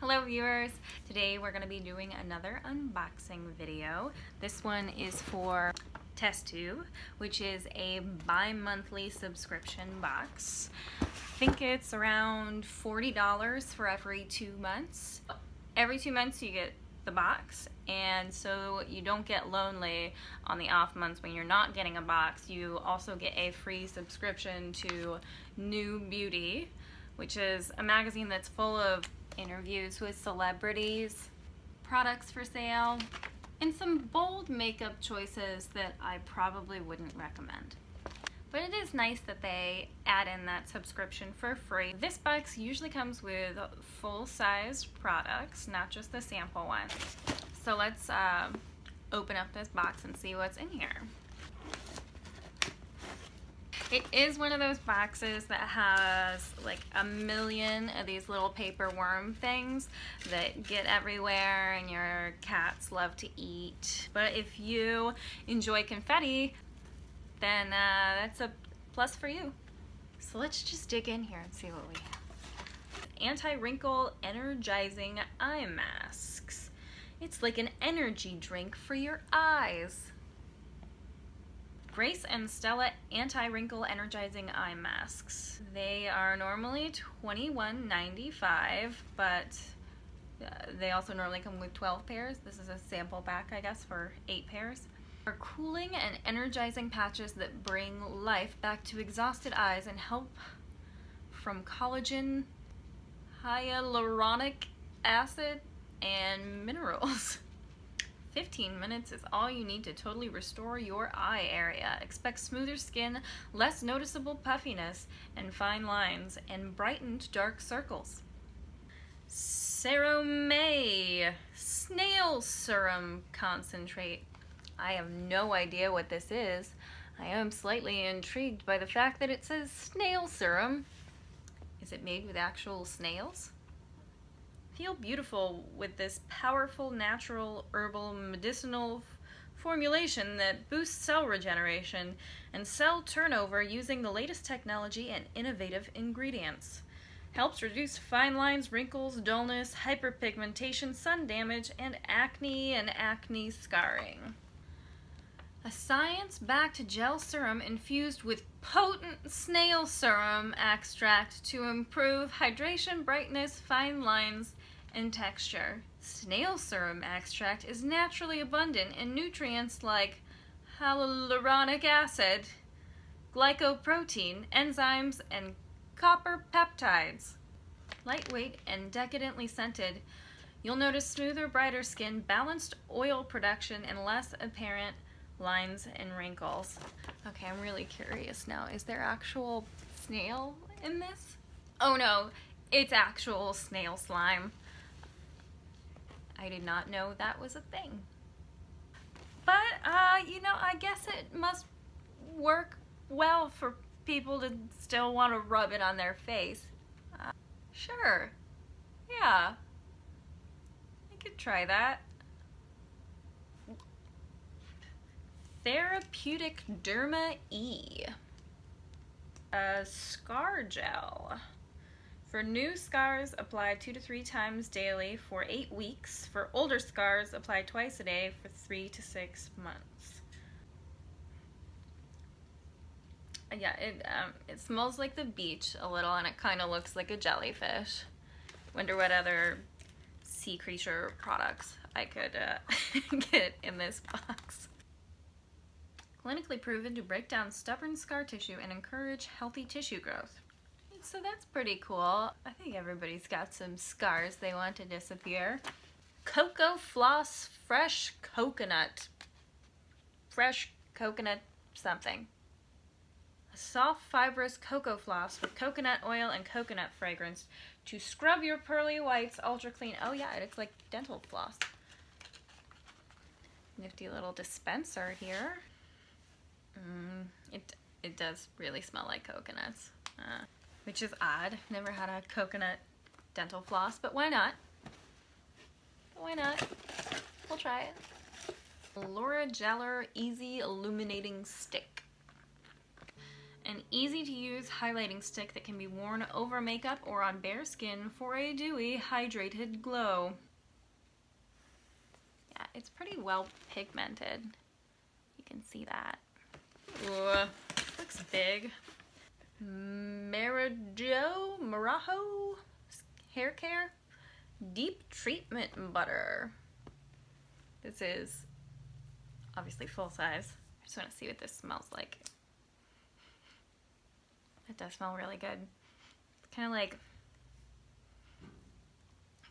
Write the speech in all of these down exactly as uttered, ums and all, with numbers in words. Hello viewers! Today we're going to be doing another unboxing video. This one is for Test Tube, which is a bi-monthly subscription box. I think it's around forty dollars for every two months. Every two months you get the box, and so you don't get lonely on the off months when you're not getting a box. You also get a free subscription to New Beauty, which is a magazine that's full of interviews with celebrities, products for sale, and some bold makeup choices that I probably wouldn't recommend. But it is nice that they add in that subscription for free. This box usually comes with full-sized products, not just the sample one. So let's uh, open up this box and see what's in here. It is one of those boxes that has like a million of these little paper worm things that get everywhere and your cats love to eat. But if you enjoy confetti, then uh, that's a plus for you. So let's just dig in here and see what we have. Anti-wrinkle energizing eye masks. It's like an energy drink for your eyes. Grace and Stella Anti-Wrinkle Energizing Eye Masks. They are normally twenty-one ninety-five, but they also normally come with twelve pairs. This is a sample pack, I guess, for eight pairs. Are cooling and energizing patches that bring life back to exhausted eyes and help from collagen, hyaluronic acid, and minerals. fifteen minutes is all you need to totally restore your eye area. Expect smoother skin, less noticeable puffiness and fine lines, and brightened dark circles. Serum Snail Serum Concentrate. I have no idea what this is. I am slightly intrigued by the fact that it says snail serum. Is it made with actual snails? Feel beautiful with this powerful natural herbal medicinal formulation that boosts cell regeneration and cell turnover using the latest technology and innovative ingredients. Helps reduce fine lines, wrinkles, dullness, hyperpigmentation, sun damage, and acne and acne scarring. A science-backed gel serum infused with potent snail serum extract to improve hydration, brightness, fine lines, and texture. Snail serum extract is naturally abundant in nutrients like hyaluronic acid, glycoprotein, enzymes, and copper peptides. Lightweight and decadently scented, you'll notice smoother, brighter skin, balanced oil production, and less apparent lines and wrinkles. Okay, I'm really curious now. Is there actual snail in this? Oh no, it's actual snail slime. I did not know that was a thing. But, uh, you know, I guess it must work well for people to still want to rub it on their face. Uh, sure. Yeah. I could try that. Therapeutic Derma E. A scar gel. For new scars, apply two to three times daily for eight weeks. For older scars, apply twice a day for three to six months. Yeah, it, um, it smells like the beach a little, and it kind of looks like a jellyfish. Wonder what other sea creature products I could uh, get in this box. Clinically proven to break down stubborn scar tissue and encourage healthy tissue growth. So that's pretty cool. I think everybody's got some scars they want to disappear. Cocofloss Fresh Coconut. Fresh coconut something. A soft fibrous cocoa floss with coconut oil and coconut fragrance to scrub your pearly whites ultra clean. Oh yeah, it's like dental floss. Nifty little dispenser here. Mm, it, it does really smell like coconuts, uh, which is odd. Never had a coconut dental floss, but why not? Why not? We'll try it. Laura Geller Easy Illuminating Stick. an easy-to-use highlighting stick that can be worn over makeup or on bare skin for a dewy, hydrated glow. Yeah, it's pretty well pigmented. You can see that. Ooh, looks big. Marajo, Marajo hair care deep treatment butter. This is obviously full size. I just want to see what this smells like. It does smell really good. It's kind of like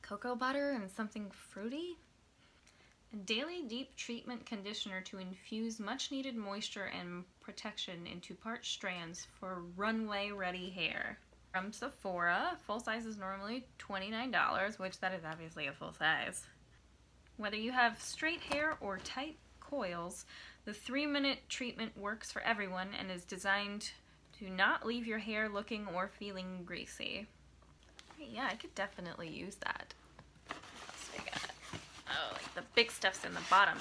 cocoa butter and something fruity. A daily deep treatment conditioner to infuse much needed moisture and protection into parched strands for runway ready hair. From Sephora, full size is normally twenty-nine dollars, which that is obviously a full size. Whether you have straight hair or tight coils, the three minute treatment works for everyone and is designed to not leave your hair looking or feeling greasy. Yeah, I could definitely use that. Oh, like the big stuff's in the bottom.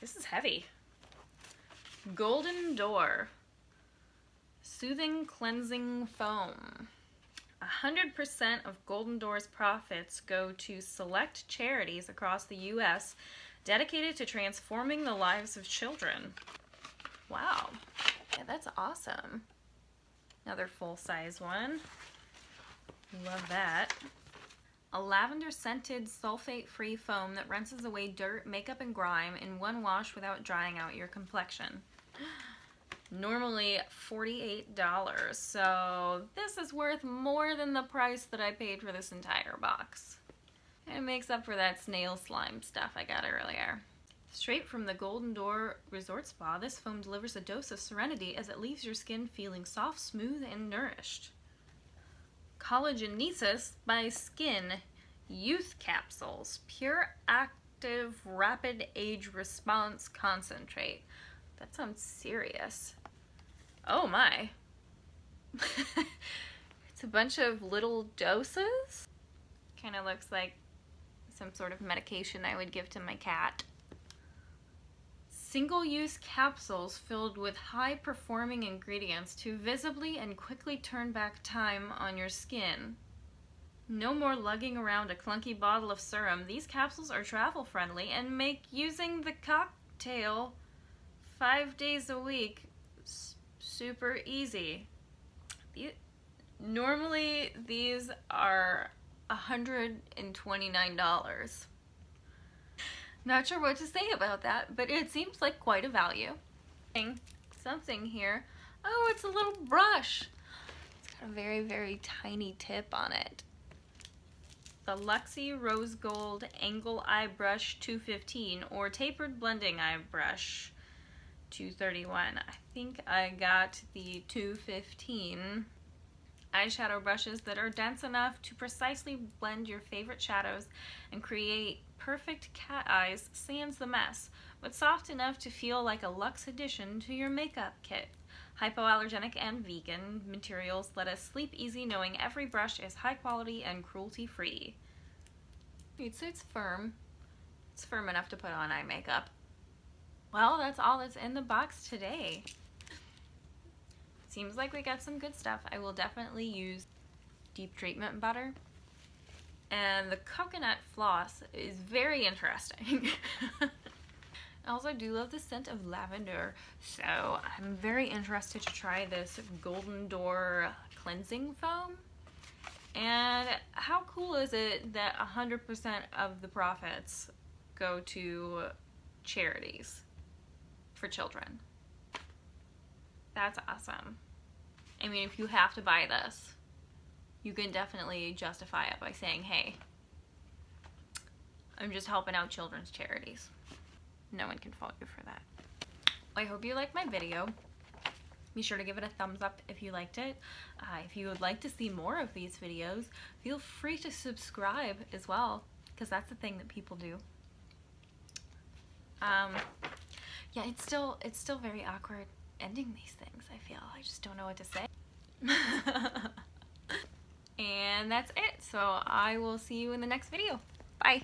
This is heavy. Golden Door Soothing Cleansing Foam. one hundred percent of Golden Door's profits go to select charities across the U S dedicated to transforming the lives of children. Wow. Yeah, that's awesome. Another full-size one. Love that. A lavender-scented, sulfate-free foam that rinses away dirt, makeup, and grime in one wash without drying out your complexion. Normally forty-eight dollars, so this is worth more than the price that I paid for this entire box. And it makes up for that snail slime stuff I got earlier. Straight from the Golden Door Resort Spa, this foam delivers a dose of serenity as it leaves your skin feeling soft, smooth, and nourished. Collagenesis by Skin Youth Capsules Pure Active Rapid Age Response Concentrate. That sounds serious. Oh my. It's a bunch of little doses. Kind of looks like some sort of medication I would give to my cat. Single-use capsules filled with high-performing ingredients to visibly and quickly turn back time on your skin. No more lugging around a clunky bottle of serum. These capsules are travel-friendly and make using the cocktail five days a week super easy. Normally, these are one hundred twenty-nine dollars. Not sure what to say about that, but it seems like quite a value. Something here. Oh, it's a little brush. It's got a very, very tiny tip on it. The Luxie Rose Gold Angle Eye Brush two fifteen or Tapered Blending Eye Brush two thirty-one. I think I got the two fifteen eyeshadow brushes that are dense enough to precisely blend your favorite shadows and create perfect cat eyes sans the mess, but soft enough to feel like a luxe addition to your makeup kit. Hypoallergenic and vegan materials let us sleep easy knowing every brush is high quality and cruelty free. It's, it's firm. It's firm enough to put on eye makeup. Well, that's all that's in the box today. Seems like we got some good stuff. I will definitely use deep treatment butter. And the coconut floss is very interesting. I also do love the scent of lavender, so I'm very interested to try this Golden Door cleansing foam. And how cool is it that one hundred percent of the profits go to charities for children? That's awesome. I mean, if you have to buy this, you can definitely justify it by saying, hey, I'm just helping out children's charities. No one can fault you for that. I hope you liked my video. Be sure to give it a thumbs up if you liked it. Uh, if you would like to see more of these videos, feel free to subscribe as well, because that's the thing that people do. Um, yeah, it's still, it's still very awkward ending these things, I feel. I just don't know what to say. And that's it. So I will see you in the next video. Bye.